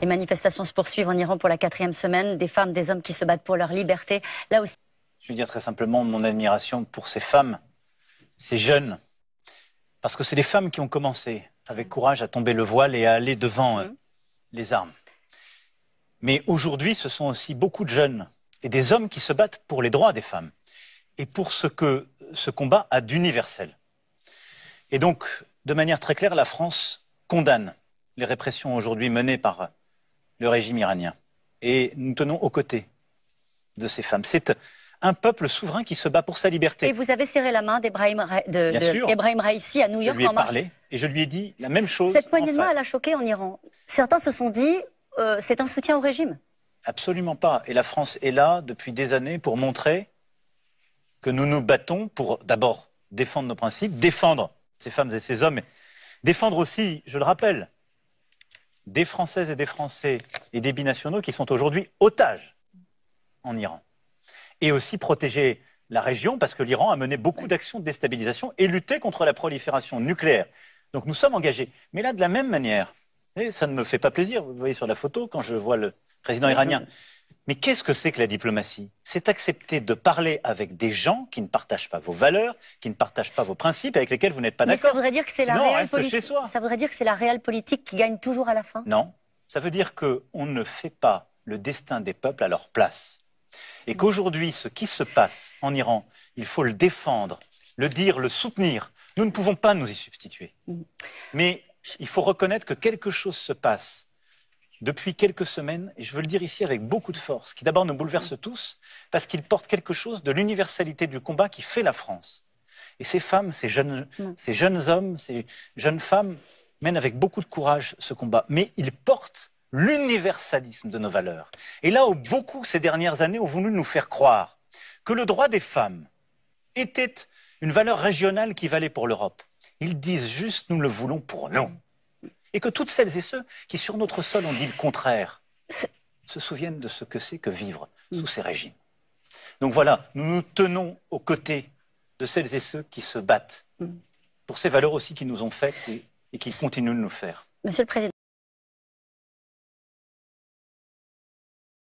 Les manifestations se poursuivent en Iran pour la 4e semaine. Des femmes, des hommes qui se battent pour leur liberté. Là aussi. Je veux dire très simplement mon admiration pour ces femmes, ces jeunes. Parce que c'est des femmes qui ont commencé avec courage à tomber le voile et à aller devant les armes. Mais aujourd'hui, ce sont aussi beaucoup de jeunes et des hommes qui se battent pour les droits des femmes et pour ce que ce combat a d'universel. Et donc, de manière très claire, la France condamne les répressions aujourd'hui menées par le régime iranien. Et nous tenons aux côtés de ces femmes. C'est un peuple souverain qui se bat pour sa liberté. Et vous avez serré la main d'Ebrahim Raïsi à New York. Je lui ai parlé et je lui ai dit la même chose. Cette poignée de main, elle a choqué en Iran. Certains se sont dit, c'est un soutien au régime. Absolument pas. Et la France est là depuis des années pour montrer que nous nous battons pour d'abord défendre nos principes, défendre ces femmes et ces hommes, et défendre aussi, je le rappelle, des Françaises et des Français et des binationaux qui sont aujourd'hui otages en Iran. Et aussi protéger la région, parce que l'Iran a mené beaucoup d'actions de déstabilisation et lutter contre la prolifération nucléaire. Donc nous sommes engagés. Mais là, de la même manière, et ça ne me fait pas plaisir, vous voyez sur la photo, quand je vois le président iranien. Mais qu'est-ce que c'est que la diplomatie? C'est accepter de parler avec des gens qui ne partagent pas vos valeurs, qui ne partagent pas vos principes, avec lesquels vous n'êtes pas d'accord. Ça voudrait dire que c'est la réelle politique qui gagne toujours à la fin? Non, ça veut dire qu'on ne fait pas le destin des peuples à leur place. Et qu'aujourd'hui, ce qui se passe en Iran, il faut le défendre, le dire, le soutenir. Nous ne pouvons pas nous y substituer. Mais il faut reconnaître que quelque chose se passe depuis quelques semaines, et je veux le dire ici avec beaucoup de force, qui d'abord nous bouleverse tous, parce qu'il porte quelque chose de l'universalité du combat qui fait la France. Et ces femmes, ces jeunes hommes, ces jeunes femmes mènent avec beaucoup de courage ce combat. Mais ils portent l'universalisme de nos valeurs. Et là où beaucoup, ces dernières années, ont voulu nous faire croire que le droit des femmes était une valeur régionale qui valait pour l'Europe, ils disent juste « nous le voulons pour nous ». Et que toutes celles et ceux qui, sur notre sol, ont dit le contraire, se souviennent de ce que c'est que vivre sous ces régimes. Donc voilà, nous nous tenons aux côtés de celles et ceux qui se battent pour ces valeurs aussi qui nous ont faites et qui continuent de nous faire. Monsieur le Président.